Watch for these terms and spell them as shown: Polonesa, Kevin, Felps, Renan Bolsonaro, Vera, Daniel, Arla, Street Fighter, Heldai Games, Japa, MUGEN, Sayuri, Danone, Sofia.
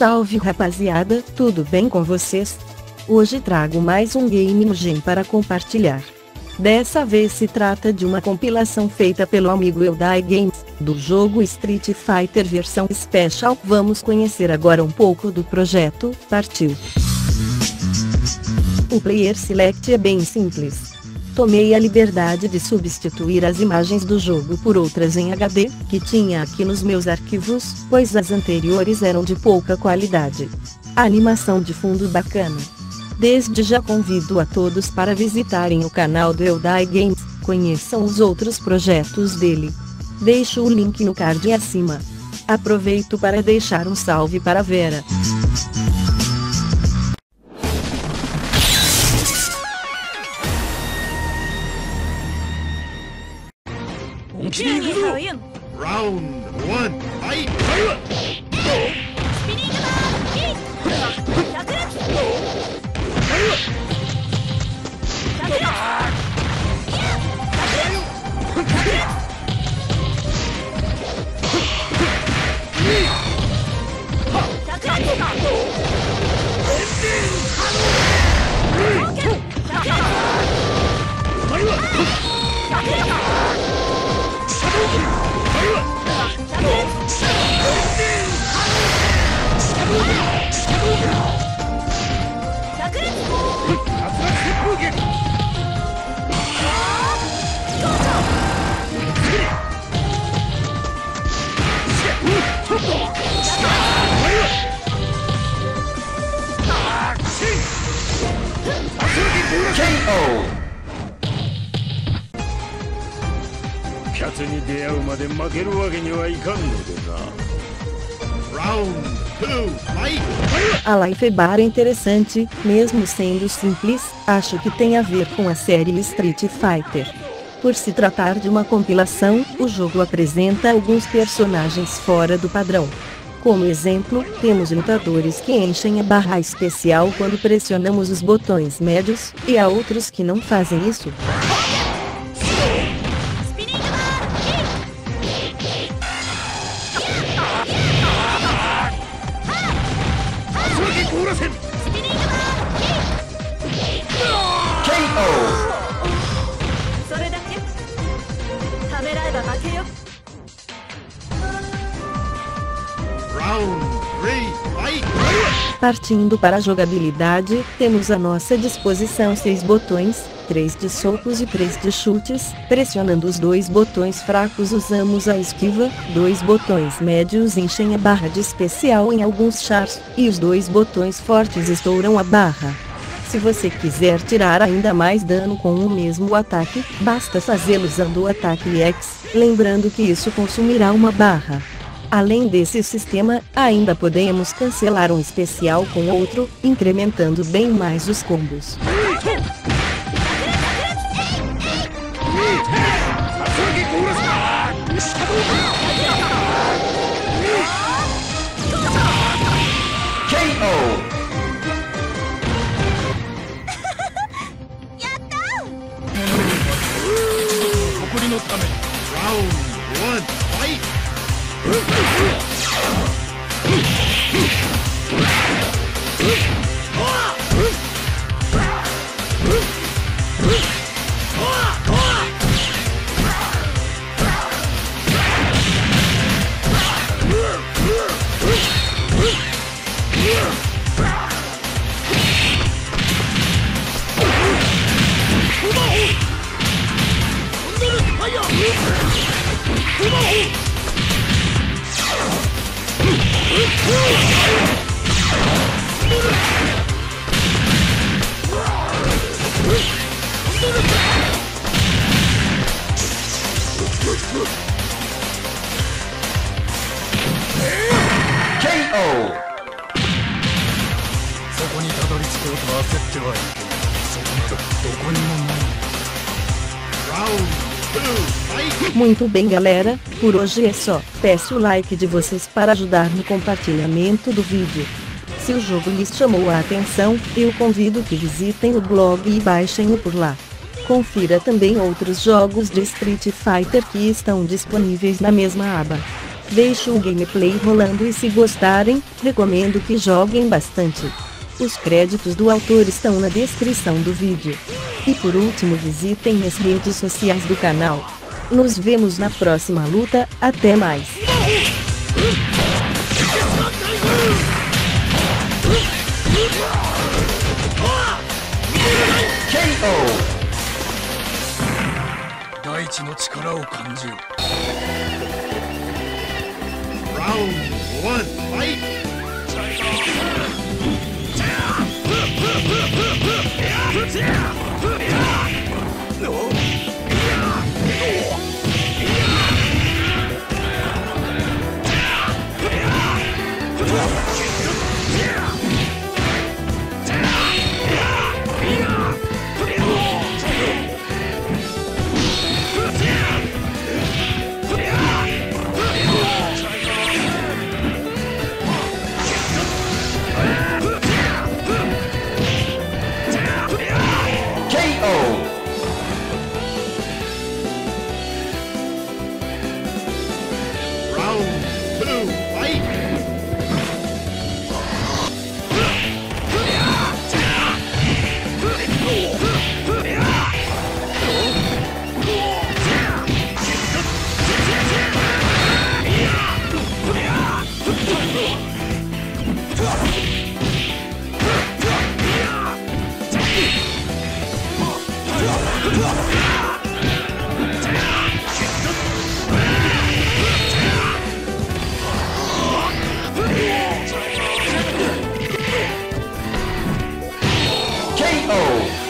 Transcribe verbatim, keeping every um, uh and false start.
Salve rapaziada, tudo bem com vocês? Hoje trago mais um game MUGEN para compartilhar. Dessa vez se trata de uma compilação feita pelo amigo Heldai Games, do jogo Street Fighter versão Special. Vamos conhecer agora um pouco do projeto, partiu! O player select é bem simples. Tomei a liberdade de substituir as imagens do jogo por outras em H D, que tinha aqui nos meus arquivos, pois as anteriores eram de pouca qualidade. A animação de fundo bacana. Desde já convido a todos para visitarem o canal do Heldai Games, conheçam os outros projetos dele. Deixo o link no card acima. Aproveito para deixar um salve para a Vera. Round one, fight! A Life Bar é interessante, mesmo sendo simples, acho que tem a ver com a série Street Fighter. Por se tratar de uma compilação, o jogo apresenta alguns personagens fora do padrão. Como exemplo, temos lutadores que enchem a barra especial quando pressionamos os botões médios, e há outros que não fazem isso. Partindo para a jogabilidade, temos à nossa disposição seis botões, três de socos e três de chutes. Pressionando os dois botões fracos usamos a esquiva, dois botões médios enchem a barra de especial em alguns chars, e os dois botões fortes estouram a barra. Se você quiser tirar ainda mais dano com o mesmo ataque, basta fazê-lo usando o ataque X, lembrando que isso consumirá uma barra. Além desse sistema, ainda podemos cancelar um especial com outro, incrementando bem mais os combos. Muito bem galera, por hoje é só, peço o like de vocês para ajudar no compartilhamento do vídeo. Se o jogo lhes chamou a atenção, eu convido que visitem o blog e baixem-o por lá. Confira também outros jogos de Street Fighter que estão disponíveis na mesma aba. Deixo o gameplay rolando e se gostarem, recomendo que joguem bastante. Os créditos do autor estão na descrição do vídeo. E por último, visitem as redes sociais do canal. Nos vemos na próxima luta, até mais! Round one, fight! K O